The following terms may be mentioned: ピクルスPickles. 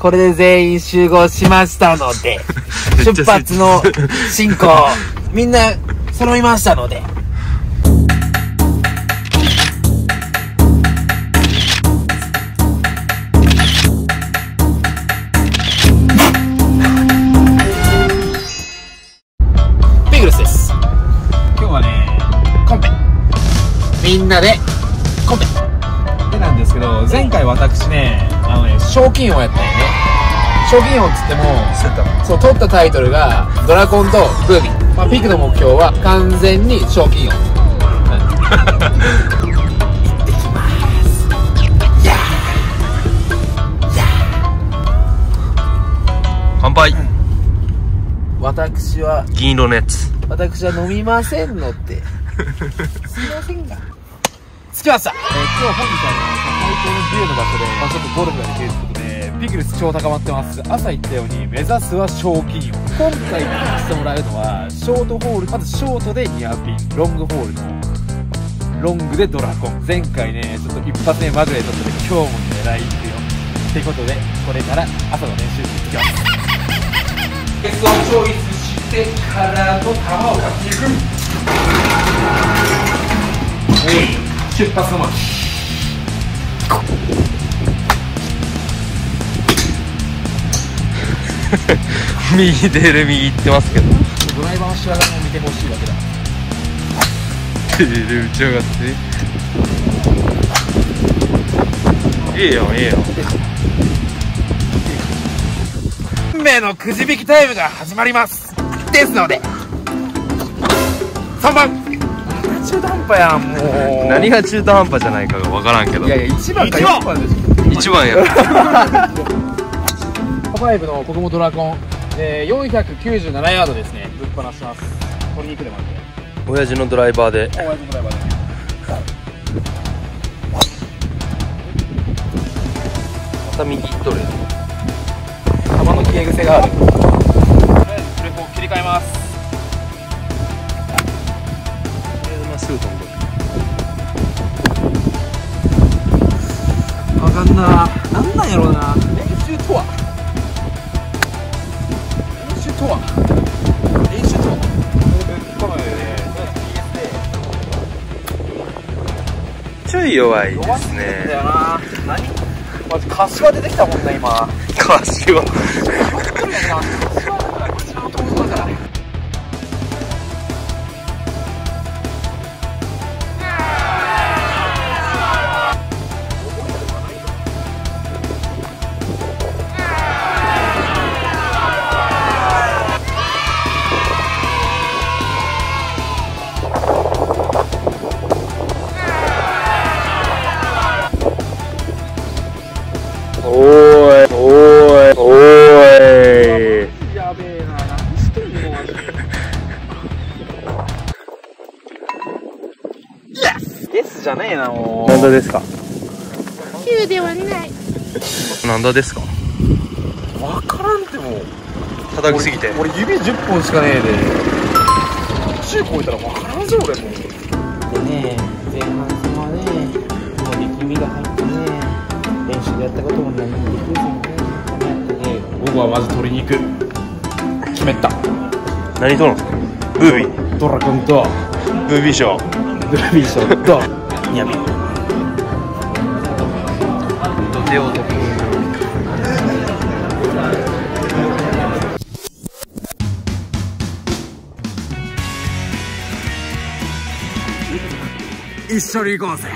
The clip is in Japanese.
これで全員集合しましたので出発の進行みんな揃いましたのでピグルスです。今日はねコンペみんなでコンペでなんですけど、前回私ね賞金王やったよね。賞金王っつってもそう取ったタイトルがドラコンとブービー、まあ、ピクの目標は完全に賞金王、はい、行ってきます。やーやー乾杯。私は銀色のやつ私は飲みませんのってすいませんが着きました。今日本日はね最高のビューの場所で、まあ、ちょっとゴルフができるってことでピクルス超高まってます。朝言ったように目指すは賞金王。今回してもらうのはショートホール、まずショートでニアピン、ロングホールのロングでドラコン。前回ねちょっと一発目まぐれ取ってて今日も狙いいくよってことで、これから朝の練習に行きます。ケツを調律してからの球を買っていく。出発の前ハハハハ右出る、右行ってますけどドライバーの仕上がりも見てほしいわけだ。出る、打ち上がっていいよ、いいよ。運命のくじ引きタイムが始まりますですので3番中途半端やん。もう何が中途半端じゃないかが分からんけど、いやいや1番か4番でしょ。1番や5のここもドラコン、497ヤードですね。ぶっ放します。取りに行くでもあるね。親父のドライバーでまた右行っとる。球の消え癖がある。とりあえずプレフォー切り替えます。分かんな。なんなんやろうな。練習とは練習とは練習とはちょい弱いですね。何マジ柏出てきたもんな今。柏じゃねえな。もう何だですか。9ではない何だですか分からん。でも叩きすぎて俺指10本しかねえで10超えたら分からんぞ俺もう。でね前半戦はねもう力みが入ってね練習でやったことも何もできるじゃんね。僕はまず取りに行く決めた。何取るんですか。ブービードラコンとブービー賞ブービー賞とニャビ手を取る。一緒に行こうぜ。